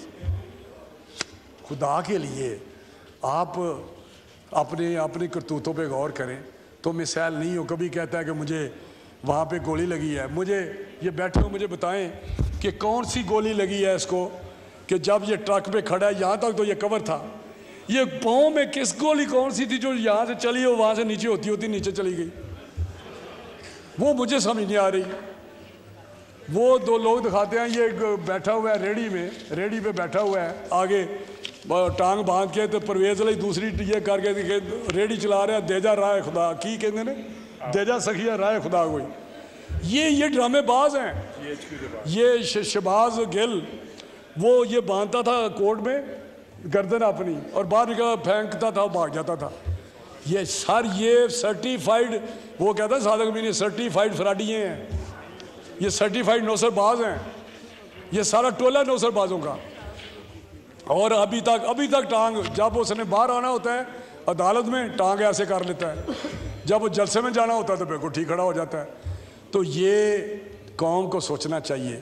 खुदा के लिए आप अपने अपनी करतूतों पर गौर करें। तो मिसाल नहीं हो, कभी कहता है कि मुझे वहाँ पे गोली लगी है, मुझे ये बैठे हो मुझे बताएं कि कौन सी गोली लगी है इसको, कि जब ये ट्रक पे खड़ा है यहाँ तक तो ये कवर था, ये पाँव में किस गोली कौन सी थी जो यहाँ से चली हो वहाँ से नीचे होती होती नीचे चली गई, वो मुझे समझ नहीं आ रही। वो दो लोग दिखाते हैं, ये बैठा हुआ है रेडी में, रेडी पे बैठा हुआ है आगे टांग बांध के, तो परवेज वाली दूसरी ये करके दिखे रेडी चला रहा है, देजा राय खुदा की कहते ने देजा सखिया राय खुदा कोई, ये ये ड्रामेबाज हैं। ये श, शबाज गिल वो ये बांधता था कोर्ट में गर्दन अपनी और बाहर निकला फेंकता था, भाग जाता था। ये सर ये सर्टिफाइड, वो कहता सादक अमीन सर्टिफाइड फ्राडिये हैं, ये सर्टिफाइड नौसरबाज हैं, ये सारा टोला नौसरबाजों का। और अभी तक अभी तक टांग, जब उसने बाहर आना होता है अदालत में टांग ऐसे कर लेता है, जब वो जलसे में जाना होता है तो बिल्कुल ठीक खड़ा हो जाता है। तो ये कौम को सोचना चाहिए,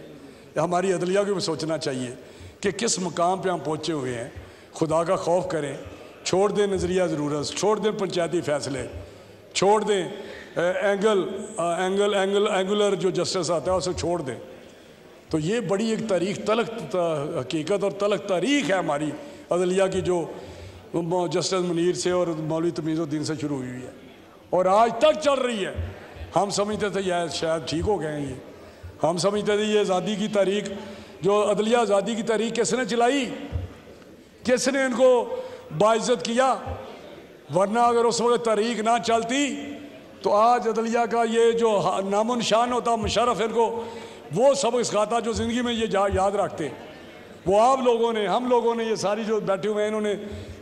हमारी अदलिया को भी सोचना चाहिए कि किस मुकाम पे हम पहुँचे हुए हैं। खुदा का खौफ करें, छोड़ दें नज़रिया ज़रूरत, छोड़ दें पंचायती फैसले, छोड़ दें एंगल एंगल एंगल एंगुलर जो जस्टिस आता है उसे छोड़ दें। तो ये बड़ी एक तारीख तलख हकीकत और तलख तारीख है हमारी अदलिया की, जो जस्टिस मुनीर से और मौलवी तमीज़ुद्दीन से शुरू हुई है और आज तक चल रही है। हम समझते थे यार शायद ठीक हो गए हैं ये, हम समझते थे ये आज़ादी की तारीख, जो अदलिया आज़ादी की तारीख किसने चलाई, किसने इनको बाइज़्ज़त किया, वरना अगर उस वक्त तारीख ना चलती तो आज अदलिया का ये जो नामो निशान होता मुशर्रफ इनको वो सबक सिखाता जो ज़िंदगी में ये याद रखते। वो आप लोगों ने, हम लोगों ने, ये सारी जो बैठे हुए हैं इन्होंने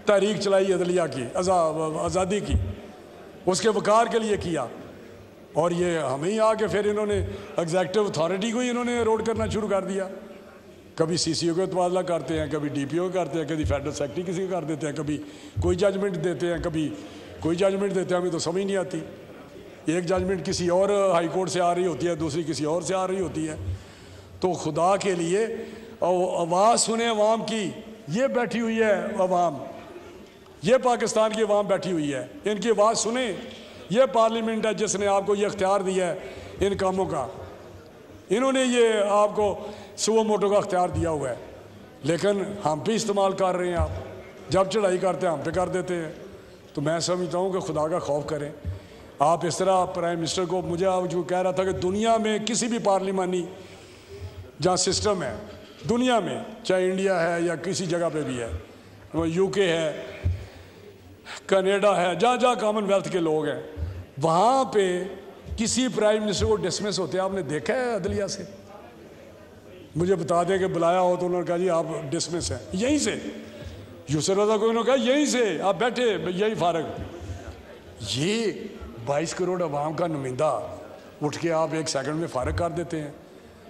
तारीख चलाई अदलिया की, आज़ादी की, उसके वक़ार के लिए किया। और ये हमें ही आके फिर इन्होंने एग्जैक्टिव अथॉरिटी को ही इन्होंने रोड करना शुरू कर दिया। कभी सी सी ओ का तबादला करते हैं, कभी डी पी ओ करते हैं, कभी फेडरल सेक्रेटरी किसी को कर देते हैं, कभी कोई जजमेंट देते हैं, कभी कोई जजमेंट देते हैं। हमें तो समझ नहीं आती, एक जजमेंट किसी और हाई कोर्ट से आ रही होती है, दूसरी किसी और से आ रही होती है। तो खुदा के लिए आवाज़ सुने अवाम की। ये बैठी हुई है अवाम, ये पाकिस्तान की अवाम बैठी हुई है, इनकी आवाज़ सुने। ये पार्लियामेंट है जिसने आपको ये अख्तियार दिया है इन कामों का, इन्होंने ये आपको सुओ मोटो का अख्तियार दिया हुआ है, लेकिन हम पे इस्तेमाल कर रहे हैं। आप जब चढ़ाई करते हैं हम पे कर देते हैं। तो मैं समझता हूँ कि खुदा का खौफ करें। आप इस तरह प्राइम मिनिस्टर को, मुझे आप जो कह रहा था कि दुनिया में किसी भी पार्लिमानी जहाँ सिस्टम है, दुनिया में चाहे इंडिया है या किसी जगह पे भी है, वो यूके है, कनाडा है, जहाँ जहाँ कॉमनवेल्थ के लोग हैं, वहाँ पे किसी प्राइम मिनिस्टर को डिसमिस होते हैं आपने देखा है अदलिया से? मुझे बता दें कि बुलाया हो तो उन्होंने कहा जी आप डिसमिस हैं, यहीं से। यूसर रजा को उन्होंने कहा यहीं से आप बैठे, यही फारग। ये बाईस करोड़ अवाम का नुमाइंदा उठ के आप एक सेकंड में फारग कर देते हैं।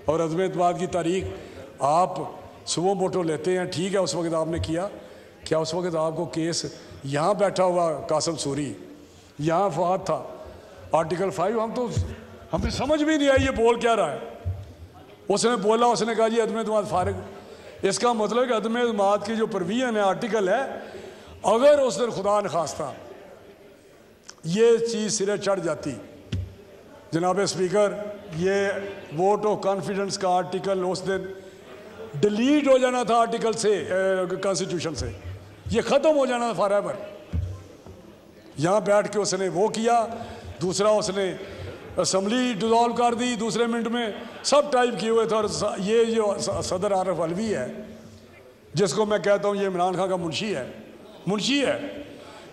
और अज़म एतमाद की तारीख आप सुबह मोटो लेते हैं, ठीक है उस वक्त आपने किया। क्या उस वक्त आपको केस, यहाँ बैठा हुआ कासम सूरी, यहाँ फवाद था, आर्टिकल फाइव, हम तो हमें समझ भी नहीं आई ये बोल क्या रहा है। उसने बोला, उसने कहा जी अदम एतमाद फारग। इसका मतलब कि अदम एतमाद की जो परवीन है, आर्टिकल है, अगर उस दिन खुदा न खास्ता ये चीज़ सिरे चढ़ जाती, जनाब स्पीकर ये वोट ऑफ कॉन्फिडेंस का आर्टिकल उस दिन डिलीट हो जाना था आर्टिकल से, कॉन्स्टिट्यूशन से, ये ख़त्म हो जाना था फॉर एवर। यहाँ बैठ के उसने वो किया, दूसरा उसने असम्बली डिज़ोल्व कर दी दूसरे मिनट में, सब टाइप किए हुए थे। और ये जो सदर आरफ अलवी है, जिसको मैं कहता हूँ ये इमरान खान का मुंशी है, मुंशी है।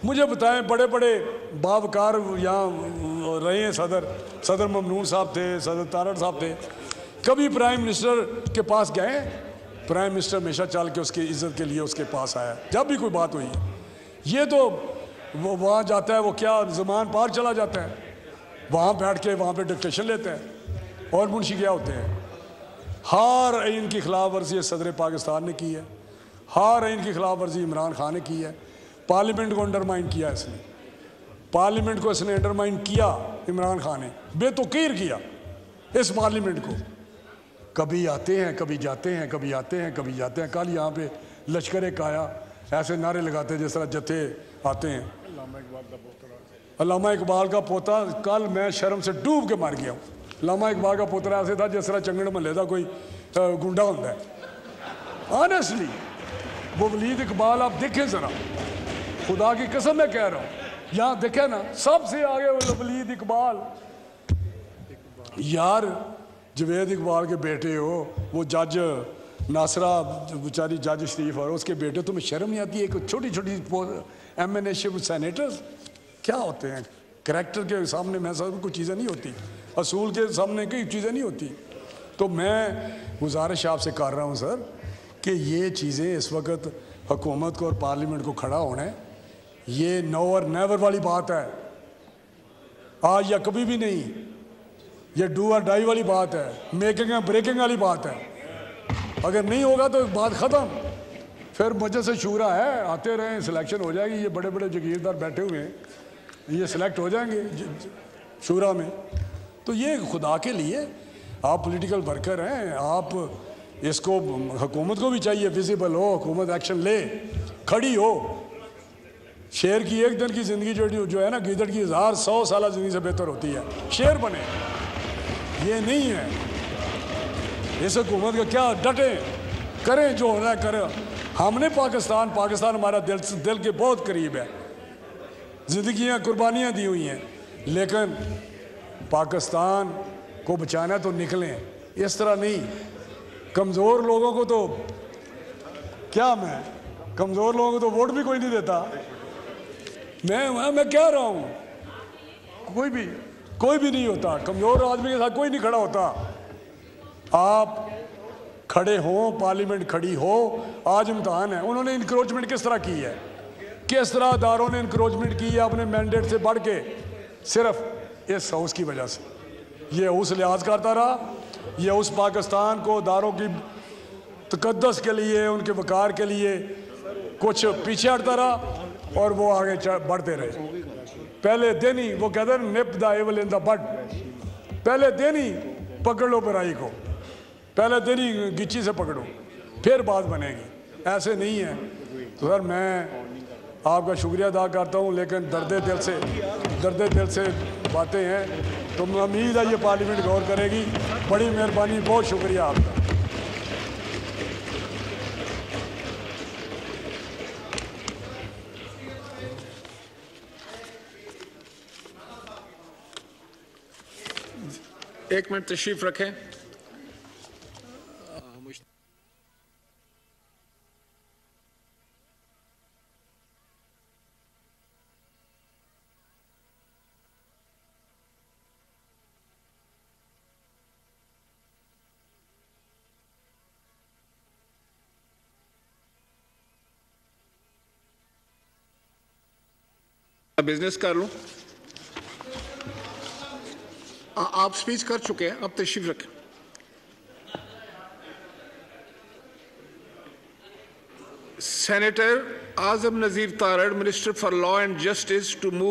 मुझे बताएं, बड़े बड़े बावकार यहाँ रहे हैं सदर, सदर ममनून साहब थे, सदर तारड़ साहब थे, कभी प्राइम मिनिस्टर के पास गए? प्राइम मिनिस्टर हमेशा चल के उसकी इज्जत के लिए उसके पास आया जब भी कोई बात हुई। ये तो वो वहाँ जाता है, वो क्या जमान पार चला जाता है, वहाँ बैठ के वहाँ पे डिक्टेशन लेते हैं। और मुंशी क्या होते हैं? हर आइन की खिलाफ वर्जी सदर पाकिस्तान ने की है, हर आइन की खिलाफ वर्जी इमरान खान ने की है। पार्लियामेंट को अंडरमाइन किया इसने, पार्लियामेंट को इसने अंडरमाइन किया, इमरान खान ने बेतुकीर किया इस पार्लियामेंट को। कभी आते हैं, कभी जाते हैं, कभी आते हैं, कभी जाते हैं। कल यहाँ पे लश्कर काया ऐसे नारे लगाते जिस तरह जत्थे आते हैं। अल्लामा इकबाल का पोता, कल मैं शर्म से डूब के मार गया हूँ। अल्लामा इकबाल का पोता ऐसे था जिस तरह चंगड़ महल्ले का कोई गुंडा होता है। ऑनेस्टली वो वलीद इकबाल आप देखें जरा, खुदा की कसम मैं कह रहा हूँ, यहाँ देखे ना सबसे आगे वो वलीद इकबाल। यार जवेद इकबाल के बेटे हो, वो जज नासरा बेचारी जज शरीफ और उसके बेटे, तुम्हें शर्म नहीं आती? एक छोटी छोटी M N A ship senators क्या होते हैं? करैक्टर के सामने मैं सब कुछ चीज़ें नहीं होती, असूल के सामने कई चीज़ें नहीं होती। तो मैं गुजारिश आपसे कर रहा हूँ सर कि ये चीज़ें इस वक्त हुकूमत को और पार्लियामेंट को खड़ा होना है। ये नो और नेवर वाली बात है, आज या कभी भी नहीं। ये डू और डाई वाली बात है, मेकिंग एंड ब्रेकिंग वाली बात है। अगर नहीं होगा तो बात ख़त्म। फिर मजलिस शूरा है, आते रहें, सिलेक्शन हो जाएगी। ये बड़े बड़े जागीरदार बैठे हुए हैं, ये सिलेक्ट हो जाएंगे शूरा में। तो ये खुदा के लिए, आप पॉलिटिकल वर्कर हैं, आप इसको हुकूमत को भी चाहिए विजिबल हो, हुकूमत एक्शन ले, खड़ी हो। शेर की एक दिन की ज़िंदगी जो जो है ना गीदड़ की हज़ार सौ साल ज़िंदगी से बेहतर होती है। शेर बने, ये नहीं है। इस हुकूमत का क्या डटे, करें जो हो रहा है करें। हमने पाकिस्तान, पाकिस्तान हमारा दिल दिल के बहुत करीब है, जिंदगियाँ कुर्बानियाँ दी हुई हैं, लेकिन पाकिस्तान को बचाना तो निकलें, इस तरह नहीं। कमज़ोर लोगों को तो क्या, मैं कमज़ोर लोगों को तो वोट भी कोई नहीं देता। मैं मैं कह रहा हूँ, कोई भी कोई भी नहीं होता, कमज़ोर आदमी के साथ कोई नहीं खड़ा होता। आप खड़े हो, पार्लियामेंट खड़ी हो। आज इम्तहान है, उन्होंने इंक्रोचमेंट किस तरह की है, किस तरह अदारों ने इंक्रोचमेंट की है अपने मैंडेट से बढ़ के। सिर्फ इस हाउस की वजह से। ये हाउस लिहाज करता रहा, यह हाउस पाकिस्तान को दारों की तकद्दस के लिए, उनके वक़ार के लिए कुछ पीछे हटता रहा और वो आगे बढ़ते रहे। पहले दिन ही वो कहते हैं nip the evil in the bud, पहले दिन ही पकड़ लो बुराई को, पहले दिन ही गिच्ची से पकड़ो फिर बात बनेगी, ऐसे नहीं है। तो सर मैं आपका शुक्रिया अदा करता हूँ, लेकिन दर्द दिल से दर्द दिल से बातें हैं, तो उम्मीद है ये पार्लियामेंट गौर करेगी। बड़ी मेहरबानी, बहुत शुक्रिया आपका। एक मिनट तशरीफ रखें। बिजनेस कर लूं। आप स्पीच कर चुके हैं, अब तशरीफ रखें। Senator Azam Nazir Tarar, minister for law and justice, to move